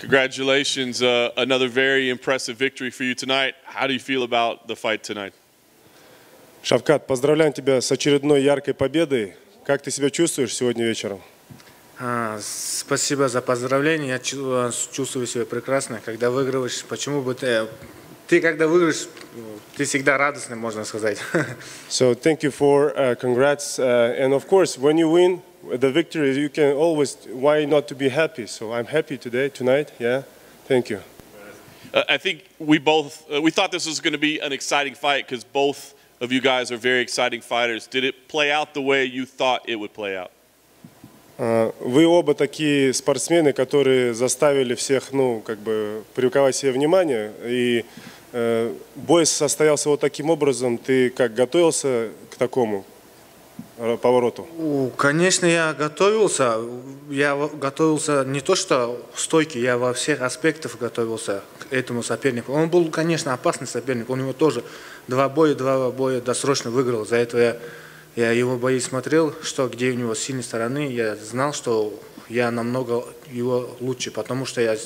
Congratulations. Another very impressive victory for you tonight. How do you feel about the fight tonight? Шавкат, поздравляем тебя с очередной яркой победой. Как ты себя чувствуешь сегодня вечером? Спасибо за поздравления. Я чувствую себя прекрасно, когда выигрываешь. Почему бы ты когда выигрываешь, ты всегда радостный, можно сказать. So thank you for congrats, and of course, when you win the victory, you can always why not to be happy. So I'm happy today, tonight. Yeah, thank you. I think we both we thought this was going to be an exciting fight because both of you guys are very exciting fighters. Did it play out the way you thought it would play out? Вы оба такие спортсмены, которые заставили всех, привлекать себе внимание. И бой состоялся вот таким образом. Ты как готовился к такому повороту? Конечно, я готовился. Я готовился не то что в стойке, я во всех аспектах готовился к этому сопернику. Он был, конечно, опасный соперник. У него тоже два боя досрочно выиграл. За это я его бои смотрел, что где у него сильные стороны, я знал, что я намного его лучше, потому что я,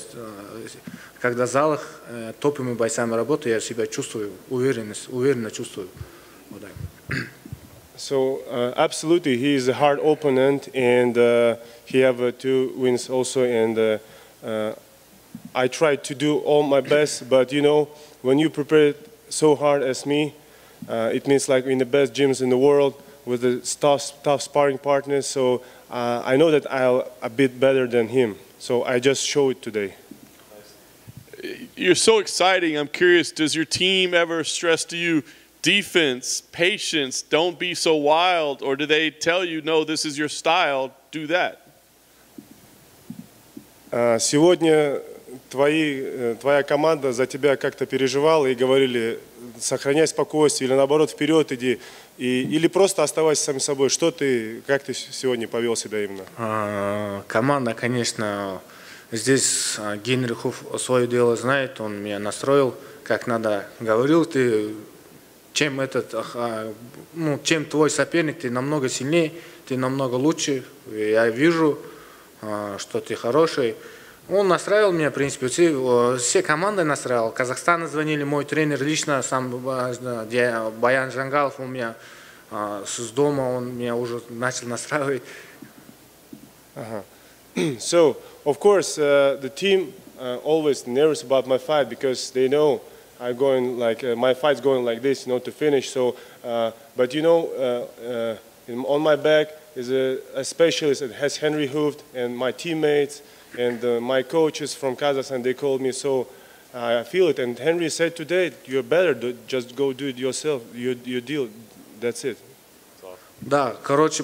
когда в залах топами бойцами работаю, я себя чувствую уверенно чувствую. Вот так. So absolutely, he is a hard opponent, and he have two wins also, and I tried to do all my best, but you know, when you prepare so hard as me, it means like in the best gyms in the world. With the tough sparring partners, so I know that I'll a bit better than him. So I just show it today. You're so exciting. I'm curious, does your team ever stress to you, defense, patience, don't be so wild, or do they tell you, no, this is your style, do that? Сегодня твоя команда за тебя как-то переживала и говорили, сохраняй спокойствие, или наоборот, вперед иди, или просто оставайся сам собой. Как ты сегодня повел себя именно? Команда, конечно, здесь Генри Хоофт свое дело знает, он меня настроил, как надо. Говорил, чем твой соперник, ты намного сильнее, ты намного лучше, я вижу, что ты хороший. Он настраивал меня, в принципе, все команды настраивал. Казахстана звонили, мой тренер лично, сам Баян Зангалов, у меня с дома, он меня уже начал настраивать. So, of course, the team always nervous about my fight because they know I'm going like my fight's going like this, to finish. So, but on my back is a specialist that has Henry Hooft and my teammates. And my coaches from Kazakhstan, they called me, so I feel it. And Henry said today, you're better, just go do it yourself, you deal, that's it. Да,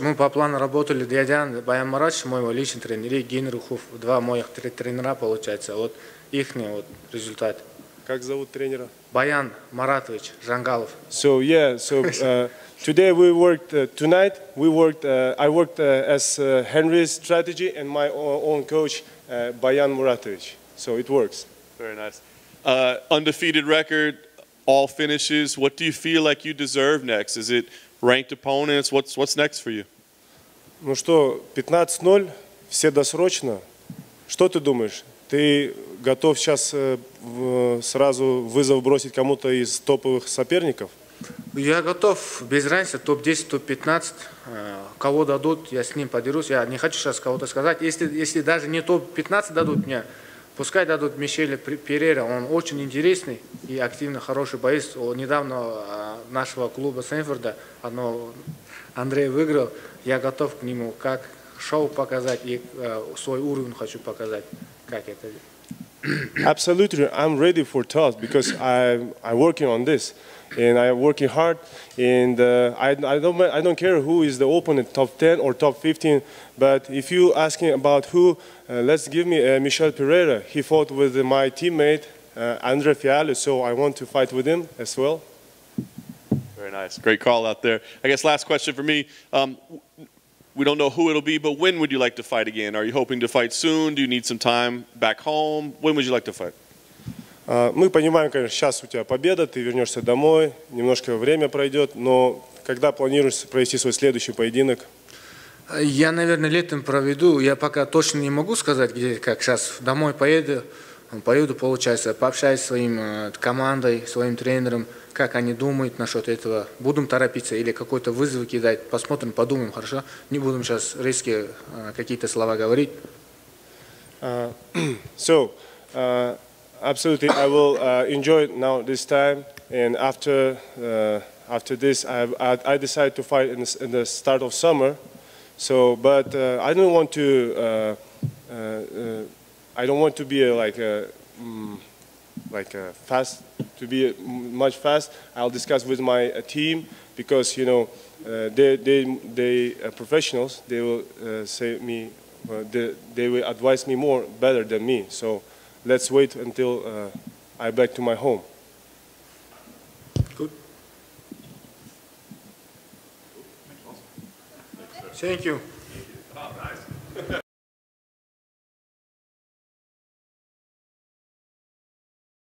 мы по плану работали, дядя Баян Маратович, мой личный тренер, и Генри Хоофт, два моих тренера, получается, вот их результат. Как зовут тренера? Баян Маратович Зангалов. So yeah, so today we worked. Tonight we worked. I worked as Henry's strategy and my own coach Bayan Maratovich. So it works. Very nice. Undefeated record, all finishes. What do you feel like you deserve next? Is it ranked opponents? What's next for you? Ну что, 15-0, все досрочно. Что ты думаешь? Ты готов сейчас сразу вызов бросить кому-то из топовых соперников? Я готов, без разницы, топ-10, топ-15, кого дадут, я с ним подерусь, я не хочу сейчас кого-то сказать. Если даже не топ-15 дадут мне, пускай дадут Мишеля Перейра, он очень интересный и активно хороший боец. Недавно нашего клуба Сэнфорда Андрей выиграл, я готов к нему как шоу показать и свой уровень хочу показать, как это делать. Absolutely, I'm ready for tough because I'm working on this, and I'm working hard, and I don't care who is the opponent, top 10 or top 15. But if you asking about who, let's give me Michel Pereira. He fought with my teammate Andre Fiale, so I want to fight with him as well. Very nice, great call out there. I guess last question for me. We don't know who it'll be, but when would you like to fight again? Are you hoping to fight soon? Do you need some time back home? When would you like to fight? Мы понимаем, конечно, сейчас у тебя победа, ты вернешься домой, немножко время пройдет, но когда планируешь провести свой следующий поединок? Я, наверное, летом проведу. Я пока точно не могу сказать, где, как сейчас. Домой поеду, получается, пообщаюсь с своим командой, своим тренером, как они думают насчет этого. Будем торопиться или какой-то вызов кидать. Посмотрим, подумаем, хорошо? Не будем сейчас резкие какие-то слова говорить. Absolutely, I will enjoy it now this time, and after after this, I decide to fight in the start of summer. So, but I don't want to be much fast. I'll discuss with my team because you know they are professionals. They will say me they will advise me better than me. So. Let's wait until I'm back to my home. Good. Thank you.